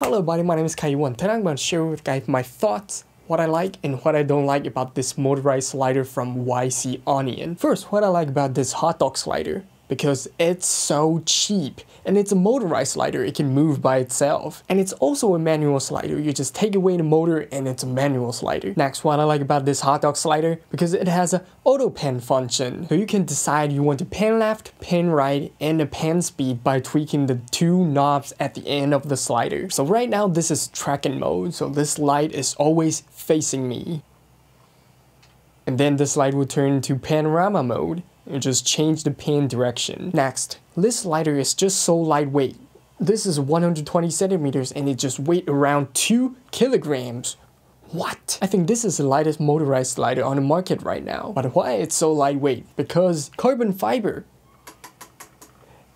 Hello everybody, my name is Kaiwan. Today I'm going to share with you guys my thoughts, what I like and what I don't like about this motorized slider from YC Onion. First, what I like about this hot dog slider, because it's so cheap and it's a motorized slider, it can move by itself. And it's also a manual slider, you just take away the motor and it's a manual slider. Next, what I like about this hot dog slider, because it has an auto pan function. So you can decide you want to pan left, pan right, and the pan speed by tweaking the two knobs at the end of the slider. So right now this is tracking mode, so this light is always facing me. And then this light will turn to panorama mode. And just change the pan direction. Next, this slider is just so lightweight. This is 120 centimeters and it just weighs around 2 kilograms. What? I think this is the lightest motorized slider on the market right now. But why it's so lightweight? Because carbon fiber.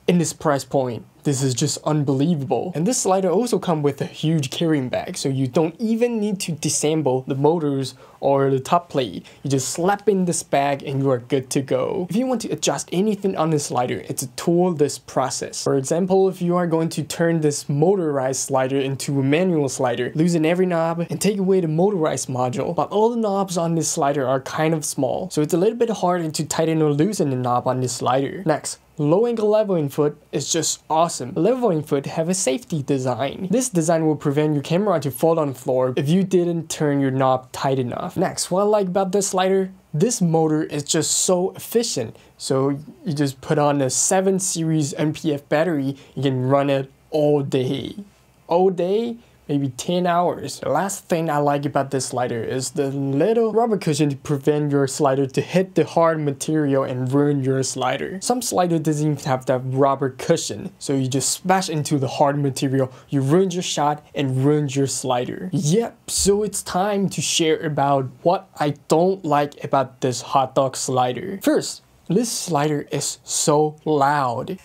In this price point, this is just unbelievable. And this slider also comes with a huge carrying bag, so you don't even need to disassemble the motors or the top plate. You just slap in this bag and you are good to go. If you want to adjust anything on this slider, it's a tool-less process. For example, if you are going to turn this motorized slider into a manual slider, loosen every knob and take away the motorized module. But all the knobs on this slider are kind of small, so it's a little bit harder to tighten or loosen the knob on this slider. Next, low angle leveling foot is just awesome. Leveling foot have a safety design. This design will prevent your camera to fall on the floor if you didn't turn your knob tight enough. Next, what I like about this slider, this motor is just so efficient. So you just put on a 7 series MPF battery, you can run it all day. All day? Maybe 10 hours. The last thing I like about this slider is the little rubber cushion to prevent your slider to hit the hard material and ruin your slider. Some slider doesn't even have that rubber cushion, so you just smash into the hard material, you ruin your shot and ruin your slider. Yep, so it's time to share about what I don't like about this hot dog slider. First, this slider is so loud.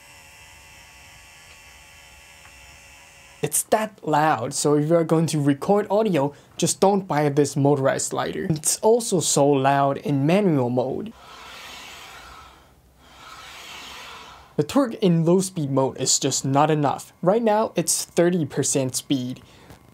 It's that loud, so if you're going to record audio, just don't buy this motorized slider. It's also so loud in manual mode. The torque in low speed mode is just not enough. Right now, it's 30% speed.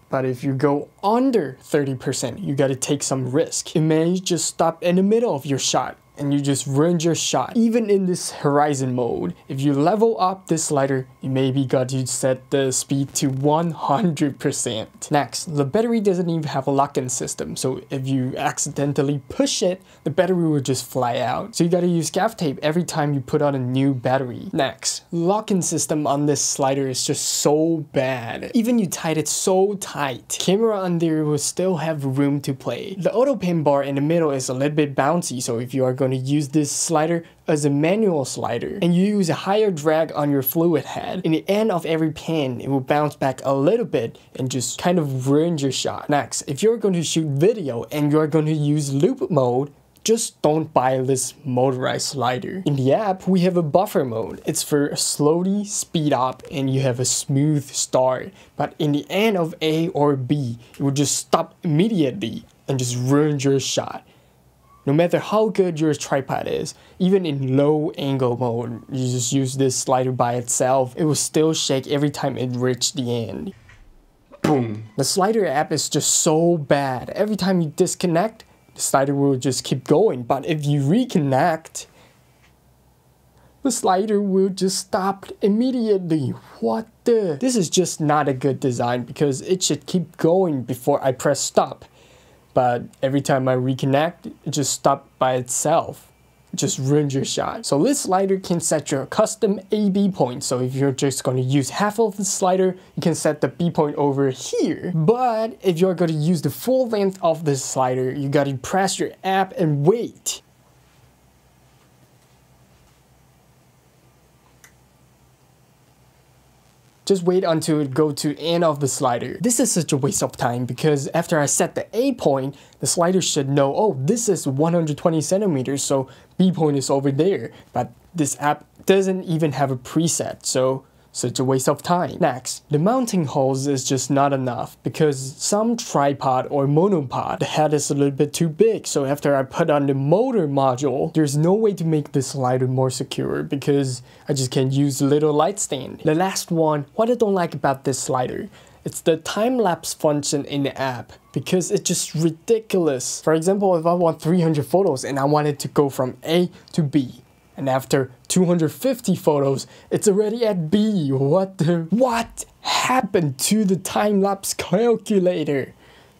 But if you go under 30%, you gotta take some risk. It may just stop in the middle of your shot, and you just ruin your shot. Even in this horizon mode, if you level up this slider, you maybe got to set the speed to 100%. Next, the battery doesn't even have a lock-in system, so if you accidentally push it, the battery will just fly out. So you gotta use gaff tape every time you put on a new battery. Next, lock-in system on this slider is just so bad. Even you tied it so tight, camera on there will still have room to play. The auto pan bar in the middle is a little bit bouncy, so if you are going to use this slider as a manual slider and you use a higher drag on your fluid head, in the end of every pan it will bounce back a little bit and just kind of ruin your shot. Next, if you're going to shoot video and you're going to use loop mode, just don't buy this motorized slider. In the app, we have a buffer mode. It's for slowly speed up and you have a smooth start, but in the end of A or B, it will just stop immediately and just ruin your shot. No matter how good your tripod is, even in low angle mode, you just use this slider by itself, it will still shake every time it reaches the end. Boom! The slider app is just so bad. Every time you disconnect, the slider will just keep going, but if you reconnect, the slider will just stop immediately. What the? This is just not a good design because it should keep going before I press stop. But every time I reconnect, it just stops by itself. It just ruins your shot. So this slider can set your custom A-B point. So if you're just going to use half of the slider, you can set the B point over here. But if you're going to use the full length of this slider, you got to press your app and wait. Just wait until it goes to end of the slider. This is such a waste of time because after I set the A point, the slider should know, oh, this is 120 centimeters, so B point is over there. But this app doesn't even have a preset, so such a waste of time. Next, the mounting holes is just not enough because some tripod or monopod, the head is a little bit too big. So after I put on the motor module, there's no way to make this slider more secure because I just can't use the little light stand. The last one, what I don't like about this slider It's the time-lapse function in the app, because it's just ridiculous. For example, if I want 300 photos and I want it to go from A to B, and after 250 photos, it's already at B. What happened to the time-lapse calculator?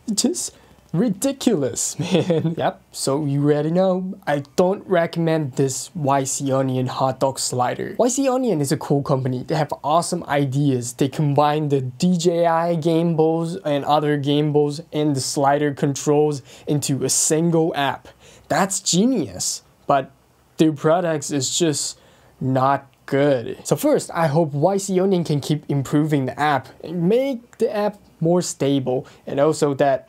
It's just ridiculous, man. Yep, so you already know, I don't recommend this YC Onion hot dog slider. YC Onion is a cool company. They have awesome ideas. They combine the DJI gimbals and other gimbals and the slider controls into a single app. That's genius, but their products is just not good. So first, I hope YC Onion can keep improving the app and make the app more stable, and also that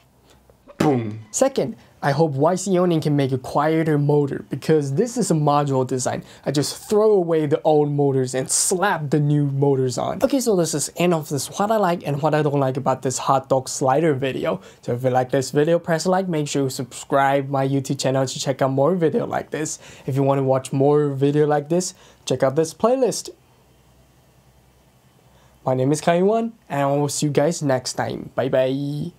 boom. Second, I hope YC Onion can make a quieter motor, because this is a modular design. I just throw away the old motors and slap the new motors on. Okay, so this is end of this what I like and what I don't like about this hot dog slider video. So if you like this video, press like, make sure you subscribe my YouTube channel to check out more video like this. If you want to watch more video like this, check out this playlist. My name is Kaiwan, and I will see you guys next time. Bye bye.